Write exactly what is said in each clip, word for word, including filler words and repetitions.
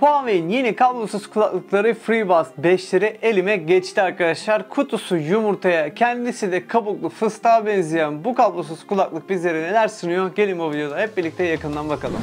Huawei'in yeni kablosuz kulaklıkları FreeBuds beşleri elime geçti arkadaşlar. Kutusu yumurtaya, kendisi de kabuklu fıstığa benzeyen bu kablosuz kulaklık bizlere neler sunuyor? Gelin bu videoda hep birlikte yakından bakalım.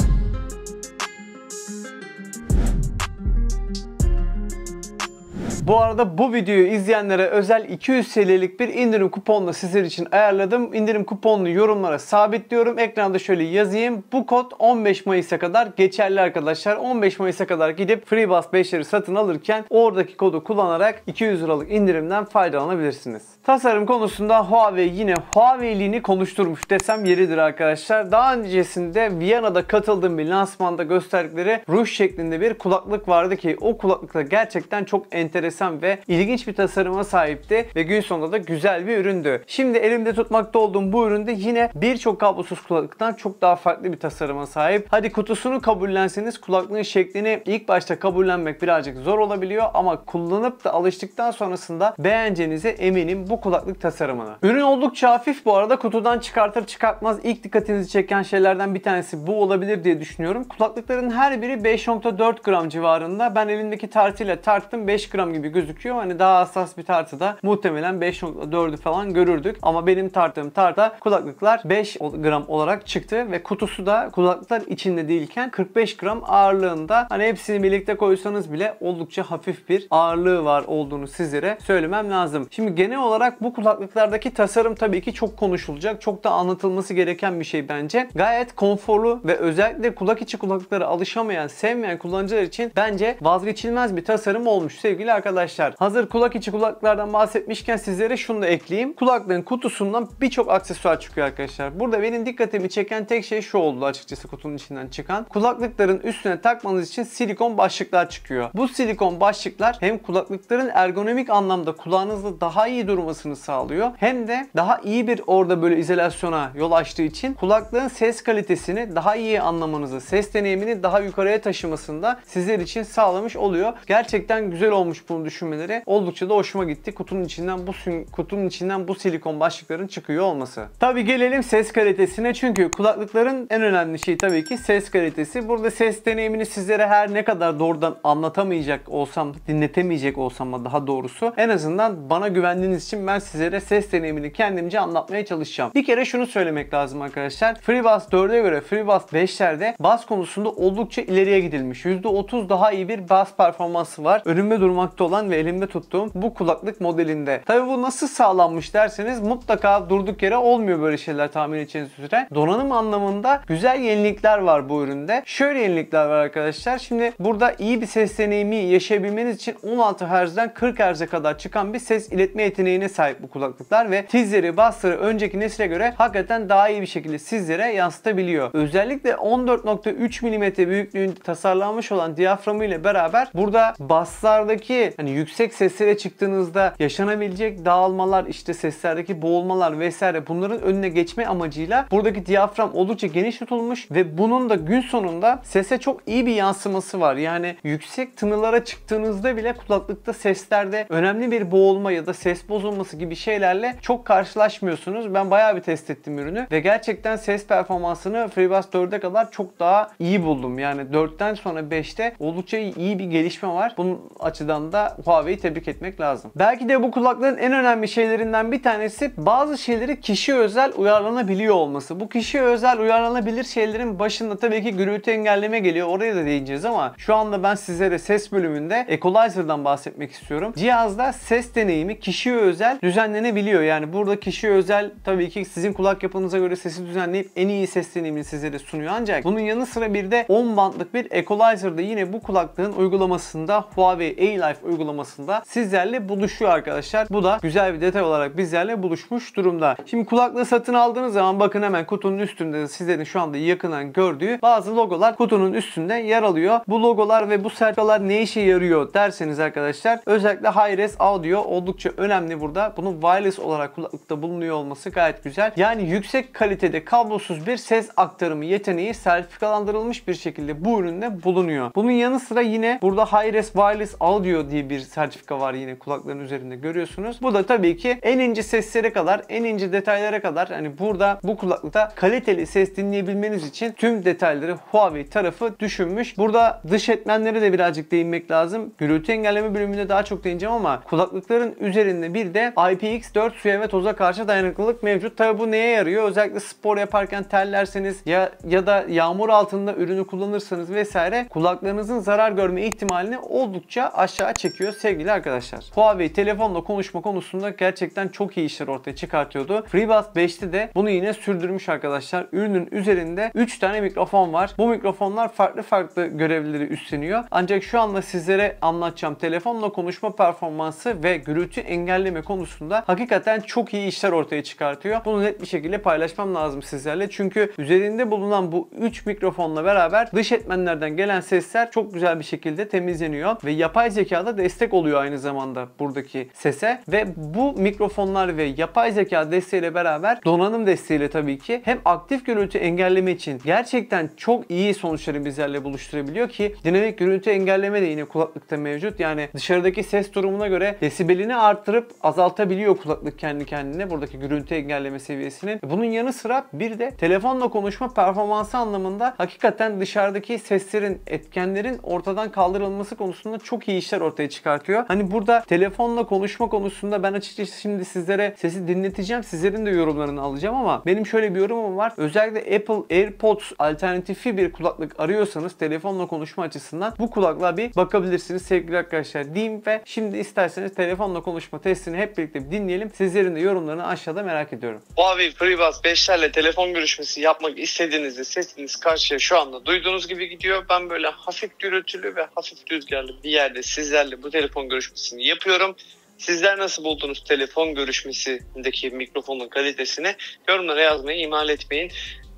Bu arada bu videoyu izleyenlere özel iki yüz T L'lik bir indirim kuponla sizler için ayarladım. İndirim kuponunu yorumlara sabitliyorum. Ekranda şöyle yazayım. Bu kod on beş Mayıs'a kadar geçerli arkadaşlar. on beş Mayıs'a kadar gidip FreeBuds beşleri satın alırken oradaki kodu kullanarak iki yüz liralık indirimden faydalanabilirsiniz. Tasarım konusunda Huawei yine Huawei'liğini konuşturmuş desem yeridir arkadaşlar. Daha öncesinde Viyana'da katıldığım bir lansmanda gösterdikleri ruj şeklinde bir kulaklık vardı ki o kulaklıkta gerçekten çok enteresan ve ilginç bir tasarıma sahipti ve gün sonunda da güzel bir üründü. Şimdi elimde tutmakta olduğum bu üründe yine birçok kablosuz kulaklıktan çok daha farklı bir tasarıma sahip. Hadi kutusunu kabullenseniz kulaklığın şeklini ilk başta kabullenmek birazcık zor olabiliyor ama kullanıp da alıştıktan sonrasında beğeneceğinize eminim bu kulaklık tasarımını. Ürün oldukça hafif bu arada. Kutudan çıkartır çıkartmaz ilk dikkatinizi çeken şeylerden bir tanesi bu olabilir diye düşünüyorum. Kulaklıkların her biri beş nokta dört gram civarında. Ben elimdeki tartıyla tarttım, beş gram gibi gözüküyor. Hani daha hassas bir tartıda muhtemelen beş nokta dördü falan görürdük. Ama benim tarttığım tartıda kulaklıklar beş gram olarak çıktı ve kutusu da kulaklıklar içinde değilken kırk beş gram ağırlığında. Hani hepsini birlikte koysanız bile oldukça hafif bir ağırlığı var olduğunu sizlere söylemem lazım. Şimdi genel olarak bu kulaklıklardaki tasarım tabii ki çok konuşulacak. Çok da anlatılması gereken bir şey bence. Gayet konforlu ve özellikle kulak içi kulaklıklara alışamayan, sevmeyen kullanıcılar için bence vazgeçilmez bir tasarım olmuş sevgili arkadaşlar. Arkadaşlar hazır kulak içi kulaklıklardan bahsetmişken sizlere şunu da ekleyeyim. Kulaklığın kutusundan birçok aksesuar çıkıyor arkadaşlar. Burada benim dikkatimi çeken tek şey şu oldu açıkçası kutunun içinden çıkan. Kulaklıkların üstüne takmanız için silikon başlıklar çıkıyor. Bu silikon başlıklar hem kulaklıkların ergonomik anlamda kulağınızda daha iyi durmasını sağlıyor. Hem de daha iyi bir orada böyle izolasyona yol açtığı için kulaklığın ses kalitesini daha iyi anlamanızı, ses deneyimini daha yukarıya taşımasında sizler için sağlamış oluyor. Gerçekten güzel olmuş bu düşünmeleri. Oldukça da hoşuma gitti. Kutunun içinden bu kutunun içinden bu silikon başlıkların çıkıyor olması. Tabi gelelim ses kalitesine. Çünkü kulaklıkların en önemli şeyi tabii ki ses kalitesi. Burada ses deneyimini sizlere her ne kadar doğrudan anlatamayacak olsam, dinletemeyecek olsam daha doğrusu, en azından bana güvendiğiniz için ben sizlere ses deneyimini kendimce anlatmaya çalışacağım. Bir kere şunu söylemek lazım arkadaşlar. FreeBuds dörde göre FreeBuds beşlerde bas konusunda oldukça ileriye gidilmiş. yüzde otuz daha iyi bir bas performansı var. Önümde durmakta olan ve elimde tuttuğum bu kulaklık modelinde. Tabii bu nasıl sağlanmış derseniz mutlaka durduk yere olmuyor böyle şeyler tahmin edeceğiniz üzere. Donanım anlamında güzel yenilikler var bu üründe. Şöyle yenilikler var arkadaşlar. Şimdi burada iyi bir ses deneyimi yaşayabilmeniz için on altı hertzden kırk hertze kadar çıkan bir ses iletme yeteneğine sahip bu kulaklıklar ve tizleri, basları önceki nesile göre hakikaten daha iyi bir şekilde sizlere yansıtabiliyor. Özellikle on dört nokta üç milimetre büyüklüğünde tasarlanmış olan diyaframı ile beraber burada baslardaki hani yüksek seslere çıktığınızda yaşanabilecek dağılmalar, işte seslerdeki boğulmalar vesaire bunların önüne geçme amacıyla buradaki diyafram oldukça geniş tutulmuş ve bunun da gün sonunda sese çok iyi bir yansıması var. Yani yüksek tınılara çıktığınızda bile kulaklıkta seslerde önemli bir boğulma ya da ses bozulması gibi şeylerle çok karşılaşmıyorsunuz. Ben bayağı bir test ettim ürünü ve gerçekten ses performansını FreeBuds dörde kadar çok daha iyi buldum. Yani dörtten sonra beşte oldukça iyi bir gelişme var. Bunun açıdan da Huawei'yi tebrik etmek lazım. Belki de bu kulakların en önemli şeylerinden bir tanesi bazı şeyleri kişiye özel uyarlanabiliyor olması. Bu kişiye özel uyarlanabilir şeylerin başında tabii ki gürültü engelleme geliyor. Oraya da değineceğiz ama şu anda ben sizlere ses bölümünde Equalizer'dan bahsetmek istiyorum. Cihazda ses deneyimi kişiye özel düzenlenebiliyor. Yani burada kişiye özel tabii ki sizin kulak yapınıza göre sesi düzenleyip en iyi ses deneyimini sizlere sunuyor. Ancak bunun yanı sıra bir de on bandlık bir Equalizer'da yine bu kulaklığın uygulamasında Huawei A-Life uygulamasında uygulamasında sizlerle buluşuyor arkadaşlar. Bu da güzel bir detay olarak bizlerle buluşmuş durumda. Şimdi kulaklığı satın aldığınız zaman bakın hemen kutunun üstünde sizlerin şu anda yakından gördüğü bazı logolar kutunun üstünde yer alıyor. Bu logolar ve bu sertifikalar ne işe yarıyor derseniz arkadaşlar, özellikle Hi-Res Audio oldukça önemli burada. Bunun wireless olarak kulaklıkta bulunuyor olması gayet güzel. Yani yüksek kalitede kablosuz bir ses aktarımı yeteneği sertifikalandırılmış bir şekilde bu üründe bulunuyor. Bunun yanı sıra yine burada Hi-Res Wireless Audio diye diye bir sertifika var, yine kulakların üzerinde görüyorsunuz. Bu da tabii ki en ince seslere kadar, en ince detaylara kadar, hani burada bu kulaklıkta kaliteli ses dinleyebilmeniz için tüm detayları Huawei tarafı düşünmüş. Burada dış etmenlere de birazcık değinmek lazım. Gürültü engelleme bölümünde daha çok değineceğim ama kulaklıkların üzerinde bir de I P X dört suya ve toza karşı dayanıklılık mevcut. Tabii bu neye yarıyor? Özellikle spor yaparken terlerseniz ya ya da yağmur altında ürünü kullanırsanız vesaire kulaklarınızın zarar görme ihtimalini oldukça aşağı çekiyor sevgili arkadaşlar. Huawei telefonla konuşma konusunda gerçekten çok iyi işler ortaya çıkartıyordu. FreeBuds beş'te de bunu yine sürdürmüş arkadaşlar. Ürünün üzerinde üç tane mikrofon var. Bu mikrofonlar farklı farklı görevleri üstleniyor. Ancak şu anda sizlere anlatacağım telefonla konuşma performansı ve gürültü engelleme konusunda hakikaten çok iyi işler ortaya çıkartıyor. Bunu net bir şekilde paylaşmam lazım sizlerle. Çünkü üzerinde bulunan bu üç mikrofonla beraber dış etmenlerden gelen sesler çok güzel bir şekilde temizleniyor ve yapay zekada destek oluyor aynı zamanda buradaki sese ve bu mikrofonlar ve yapay zeka desteğiyle beraber donanım desteğiyle tabii ki hem aktif gürültü engelleme için gerçekten çok iyi sonuçları bizlerle buluşturabiliyor ki dinamik gürültü engelleme de yine kulaklıkta mevcut. Yani dışarıdaki ses durumuna göre desibelini arttırıp azaltabiliyor kulaklık kendi kendine buradaki gürültü engelleme seviyesini. Bunun yanı sıra bir de telefonla konuşma performansı anlamında hakikaten dışarıdaki seslerin, etkenlerin ortadan kaldırılması konusunda çok iyi işler ortaya çıkartıyor. Hani burada telefonla konuşma konusunda ben açıkçası şimdi sizlere sesi dinleteceğim. Sizlerin de yorumlarını alacağım ama benim şöyle bir yorumum var. Özellikle Apple AirPods alternatifi bir kulaklık arıyorsanız telefonla konuşma açısından bu kulaklığa bir bakabilirsiniz sevgili arkadaşlar diyeyim ve şimdi isterseniz telefonla konuşma testini hep birlikte bir dinleyelim. Sizlerin de yorumlarını aşağıda merak ediyorum. Huawei FreeBuds beş'lerle telefon görüşmesi yapmak istediğinizde sesiniz karşıya şu anda duyduğunuz gibi gidiyor. Ben böyle hafif gürültülü ve hafif rüzgarlı bir yerde sizlerle bu telefon görüşmesini yapıyorum. Sizler nasıl buldunuz telefon görüşmesindeki mikrofonun kalitesini? Yorumlara yazmayı ihmal etmeyin.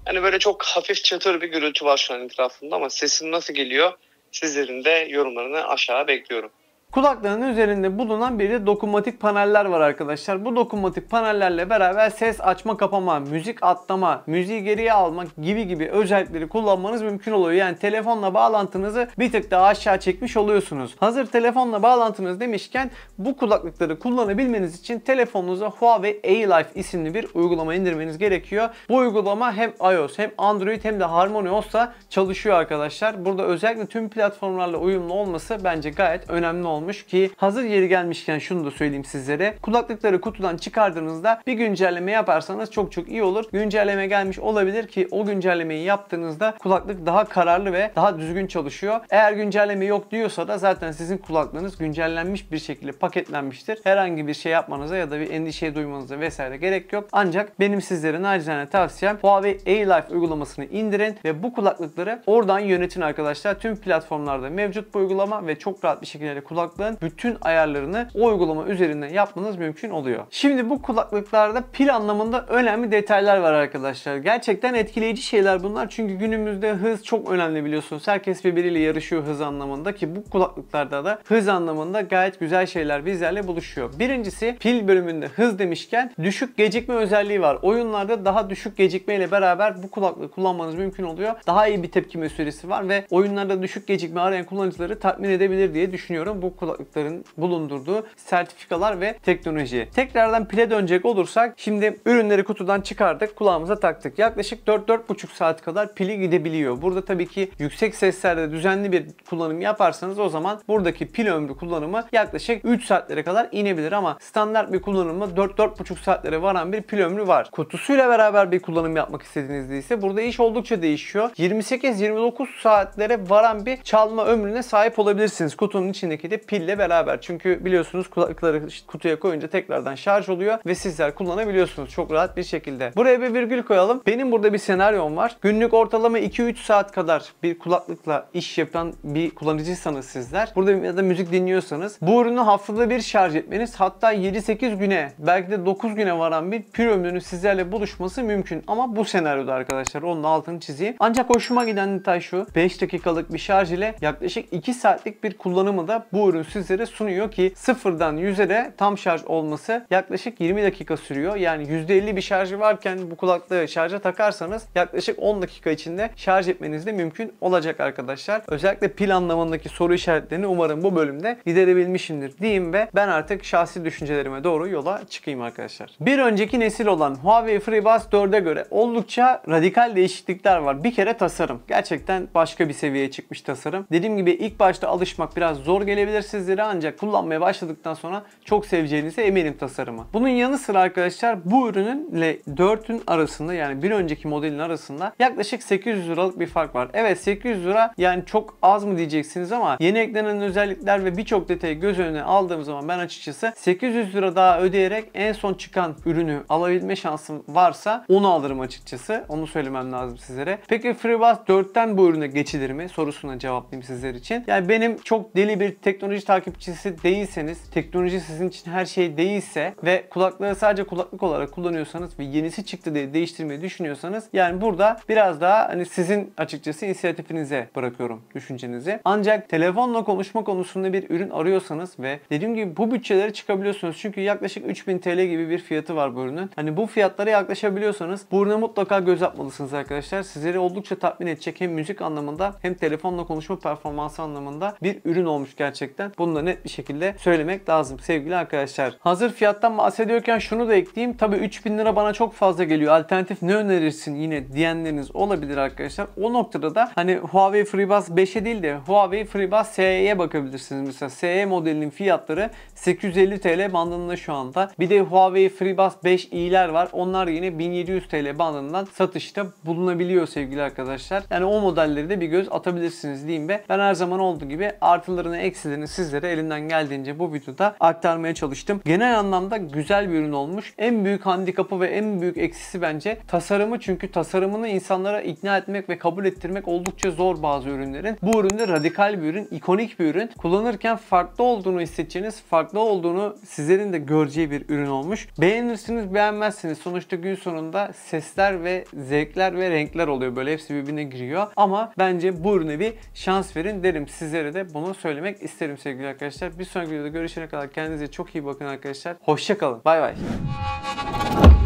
Hani böyle çok hafif çatır bir gürültü var şu an etrafında ama sesim nasıl geliyor? Sizlerin de yorumlarını aşağı bekliyorum. Kulaklarının üzerinde bulunan bir de dokunmatik paneller var arkadaşlar. Bu dokunmatik panellerle beraber ses açma kapama, müzik atlama, müziği geriye almak gibi gibi özellikleri kullanmanız mümkün oluyor. Yani telefonla bağlantınızı bir tık daha aşağı çekmiş oluyorsunuz. Hazır telefonla bağlantınız demişken bu kulaklıkları kullanabilmeniz için telefonunuza Huawei A-Life isimli bir uygulama indirmeniz gerekiyor. Bu uygulama hem iOS hem Android hem de HarmonyOS'la çalışıyor arkadaşlar. Burada özellikle tüm platformlarla uyumlu olması bence gayet önemli olmuş. olmuş ki hazır yeri gelmişken şunu da söyleyeyim sizlere. Kulaklıkları kutudan çıkardığınızda bir güncelleme yaparsanız çok çok iyi olur. Güncelleme gelmiş olabilir ki o güncellemeyi yaptığınızda kulaklık daha kararlı ve daha düzgün çalışıyor. Eğer güncelleme yok diyorsa da zaten sizin kulaklığınız güncellenmiş bir şekilde paketlenmiştir. Herhangi bir şey yapmanıza ya da bir endişe duymanıza vesaire gerek yok. Ancak benim sizlere nacizane tavsiyem Huawei A-Life uygulamasını indirin ve bu kulaklıkları oradan yönetin arkadaşlar. Tüm platformlarda mevcut bu uygulama ve çok rahat bir şekilde kullanabilirsiniz. Kulaklığın bütün ayarlarını o uygulama üzerinden yapmanız mümkün oluyor. Şimdi bu kulaklıklarda pil anlamında önemli detaylar var arkadaşlar. Gerçekten etkileyici şeyler bunlar çünkü günümüzde hız çok önemli biliyorsunuz. Herkes birbiriyle yarışıyor hız anlamında ki bu kulaklıklarda da hız anlamında gayet güzel şeyler bizlerle buluşuyor. Birincisi pil bölümünde hız demişken düşük gecikme özelliği var. Oyunlarda daha düşük gecikme ile beraber bu kulaklığı kullanmanız mümkün oluyor. Daha iyi bir tepkime süresi var ve oyunlarda düşük gecikme arayan kullanıcıları tatmin edebilir diye düşünüyorum. Bu kulaklıkların bulundurduğu sertifikalar ve teknoloji. Tekrardan pile dönecek olursak şimdi ürünleri kutudan çıkardık, kulağımıza taktık. Yaklaşık dört dört buçuk saat kadar pili gidebiliyor. Burada tabii ki yüksek seslerde düzenli bir kullanım yaparsanız o zaman buradaki pil ömrü kullanımı yaklaşık üç saatlere kadar inebilir ama standart bir kullanımda dört dört buçuk saatlere varan bir pil ömrü var. Kutusuyla beraber bir kullanım yapmak istediğinizde ise burada iş oldukça değişiyor. yirmi sekiz yirmi dokuz saatlere varan bir çalma ömrüne sahip olabilirsiniz kutunun içindeki de pille beraber. Çünkü biliyorsunuz kulaklıkları kutuya koyunca tekrardan şarj oluyor ve sizler kullanabiliyorsunuz çok rahat bir şekilde. Buraya bir virgül koyalım. Benim burada bir senaryom var. Günlük ortalama iki üç saat kadar bir kulaklıkla iş yapan bir kullanıcıysanız sizler, burada ya da müzik dinliyorsanız bu ürünü haftada bir şarj etmeniz hatta yedi sekiz güne belki de dokuz güne varan bir pil ömrünün sizlerle buluşması mümkün. Ama bu senaryoda arkadaşlar onun altını çizeyim. Ancak hoşuma giden detay şu. beş dakikalık bir şarj ile yaklaşık iki saatlik bir kullanımı da bu ürün ürünü sizlere sunuyor ki sıfırdan yüze de tam şarj olması yaklaşık yirmi dakika sürüyor. Yani yüzde elli bir şarjı varken bu kulaklığı şarja takarsanız yaklaşık on dakika içinde şarj etmeniz de mümkün olacak arkadaşlar. Özellikle pil anlamındaki soru işaretlerini umarım bu bölümde giderebilmişimdir diyeyim ve ben artık şahsi düşüncelerime doğru yola çıkayım arkadaşlar. Bir önceki nesil olan Huawei FreeBuds dörde göre oldukça radikal değişiklikler var. Bir kere tasarım. Gerçekten başka bir seviyeye çıkmış tasarım. Dediğim gibi ilk başta alışmak biraz zor gelebilir sizlere ancak kullanmaya başladıktan sonra çok seveceğinize eminim tasarımı. Bunun yanı sıra arkadaşlar bu ürününle dördün arasında, yani bir önceki modelin arasında yaklaşık sekiz yüz liralık bir fark var. Evet, sekiz yüz lira yani çok az mı diyeceksiniz ama yeni eklenen özellikler ve birçok detayı göz önüne aldığım zaman ben açıkçası sekiz yüz lira daha ödeyerek en son çıkan ürünü alabilme şansım varsa onu alırım açıkçası. Onu söylemem lazım sizlere. Peki FreeBuds dörtten bu ürüne geçilir mi sorusuna cevaplayayım sizler için. Yani benim çok deli bir teknoloji takipçisi değilseniz, teknoloji sizin için her şey değilse ve kulaklığı sadece kulaklık olarak kullanıyorsanız ve yenisi çıktı diye değiştirmeyi düşünüyorsanız, yani burada biraz daha hani sizin açıkçası inisiyatifinize bırakıyorum düşüncenizi. Ancak telefonla konuşma konusunda bir ürün arıyorsanız ve dediğim gibi bu bütçelere çıkabiliyorsunuz. Çünkü yaklaşık üç bin TL gibi bir fiyatı var bu ürünün. Hani bu fiyatlara yaklaşabiliyorsanız bu ürüne mutlaka göz atmalısınız arkadaşlar. Sizleri oldukça tatmin edecek hem müzik anlamında hem telefonla konuşma performansı anlamında bir ürün olmuş gerçekten. Bunu da net bir şekilde söylemek lazım sevgili arkadaşlar. Hazır fiyattan bahsediyorken şunu da ekleyeyim. Tabii üç bin lira bana çok fazla geliyor. Alternatif ne önerirsin yine diyenleriniz olabilir arkadaşlar. O noktada da hani Huawei FreeBuds beşe değil de Huawei FreeBuds S E'ye bakabilirsiniz. Mesela S E modelinin fiyatları sekiz yüz elli TL bandında şu anda. Bir de Huawei FreeBuds beş i'ler var. Onlar yine bin yedi yüz TL bandından satışta bulunabiliyor sevgili arkadaşlar. Yani o modelleri de bir göz atabilirsiniz diyeyim ve ben her zaman olduğu gibi artılarını eksilerini sizlere elimden geldiğince bu videoda aktarmaya çalıştım. Genel anlamda güzel bir ürün olmuş. En büyük handikapı ve en büyük eksisi bence tasarımı. Çünkü tasarımını insanlara ikna etmek ve kabul ettirmek oldukça zor bazı ürünlerin. Bu üründe radikal bir ürün, ikonik bir ürün. Kullanırken farklı olduğunu hissedeceğiniz, farklı olduğunu sizlerin de göreceği bir ürün olmuş. Beğenirsiniz, beğenmezsiniz. Sonuçta gün sonunda sesler ve zevkler ve renkler oluyor. Böyle hepsi birbirine giriyor. Ama bence bu ürüne bir şans verin derim. Sizlere de bunu söylemek isterim sevgili arkadaşlar. Bir sonraki videoda görüşene kadar kendinize çok iyi bakın arkadaşlar. Hoşça kalın. Bay bay.